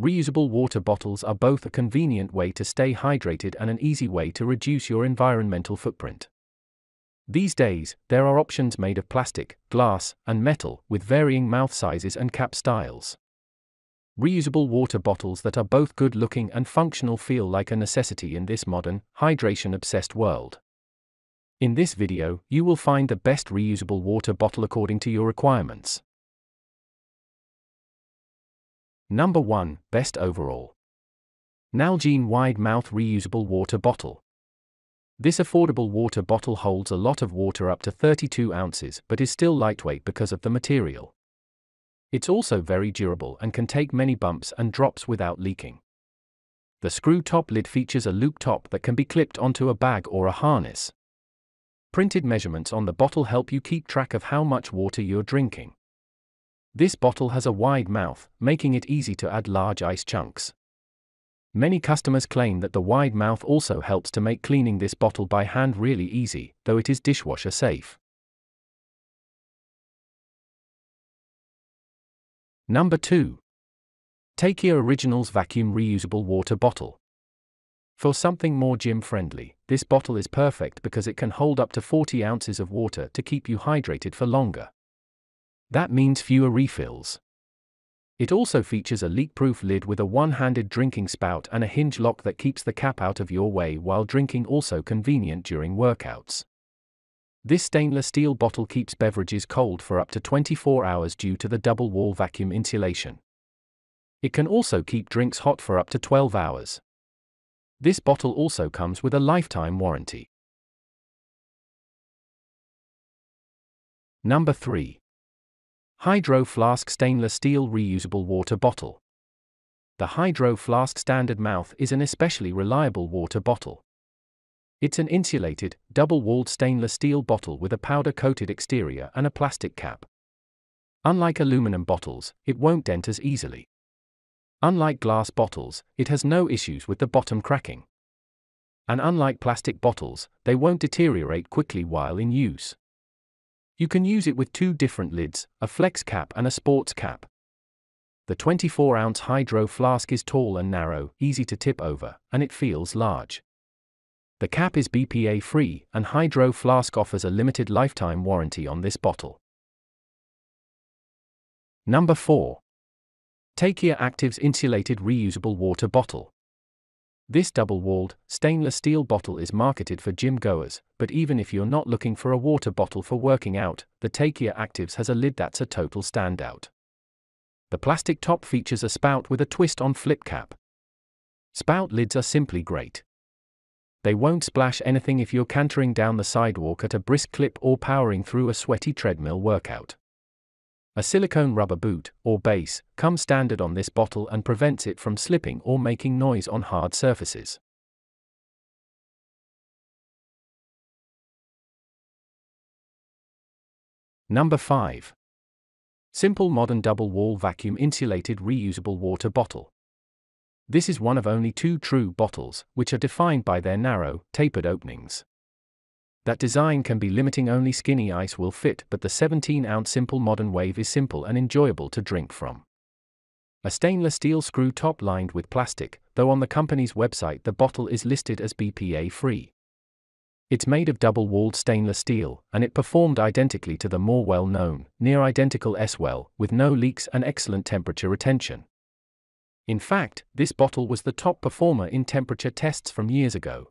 Reusable water bottles are both a convenient way to stay hydrated and an easy way to reduce your environmental footprint. These days, there are options made of plastic, glass, and metal, with varying mouth sizes and cap styles. Reusable water bottles that are both good-looking and functional feel like a necessity in this modern, hydration-obsessed world. In this video, you will find the best reusable water bottle according to your requirements. Number 1, Best Overall. Nalgene Wide Mouth Reusable Water Bottle. This affordable water bottle holds a lot of water, up to 32 ounces, but is still lightweight because of the material. It's also very durable and can take many bumps and drops without leaking. The screw top lid features a loop top that can be clipped onto a bag or a harness. Printed measurements on the bottle help you keep track of how much water you're drinking. This bottle has a wide mouth, making it easy to add large ice chunks. Many customers claim that the wide mouth also helps to make cleaning this bottle by hand really easy, though it is dishwasher safe. Number 2. Takeya Originals Vacuum Reusable Water Bottle. For something more gym-friendly, this bottle is perfect because it can hold up to 40 ounces of water to keep you hydrated for longer. That means fewer refills. It also features a leak-proof lid with a one-handed drinking spout and a hinge lock that keeps the cap out of your way while drinking, also convenient during workouts. This stainless steel bottle keeps beverages cold for up to 24 hours due to the double-wall vacuum insulation. It can also keep drinks hot for up to 12 hours. This bottle also comes with a lifetime warranty. Number 3. Hydro Flask Stainless Steel Reusable Water Bottle. The Hydro Flask Standard Mouth is an especially reliable water bottle. It's an insulated, double-walled stainless steel bottle with a powder-coated exterior and a plastic cap. Unlike aluminum bottles, it won't dent as easily. Unlike glass bottles, it has no issues with the bottom cracking. And unlike plastic bottles, they won't deteriorate quickly while in use. You can use it with two different lids, a flex cap and a sports cap. The 24-ounce Hydro Flask is tall and narrow, easy to tip over, and it feels large. The cap is BPA-free, and Hydro Flask offers a limited lifetime warranty on this bottle. Number 4. Takeya Active's Insulated Reusable Water Bottle. This double-walled, stainless steel bottle is marketed for gym-goers, but even if you're not looking for a water bottle for working out, the Takeya Actives has a lid that's a total standout. The plastic top features a spout with a twist-on flip cap. Spout lids are simply great. They won't splash anything if you're cantering down the sidewalk at a brisk clip or powering through a sweaty treadmill workout. A silicone rubber boot, or base, comes standard on this bottle and prevents it from slipping or making noise on hard surfaces. Number 5. Simple Modern Double Wall Vacuum Insulated Reusable Water Bottle. This is one of only two true bottles, which are defined by their narrow, tapered openings. That design can be limiting, only skinny ice will fit, but the 17-ounce Simple Modern Wave is simple and enjoyable to drink from. A stainless steel screw top lined with plastic, though on the company's website the bottle is listed as BPA-free. It's made of double-walled stainless steel, and it performed identically to the more well-known, near-identical Swell, with no leaks and excellent temperature retention. In fact, this bottle was the top performer in temperature tests from years ago.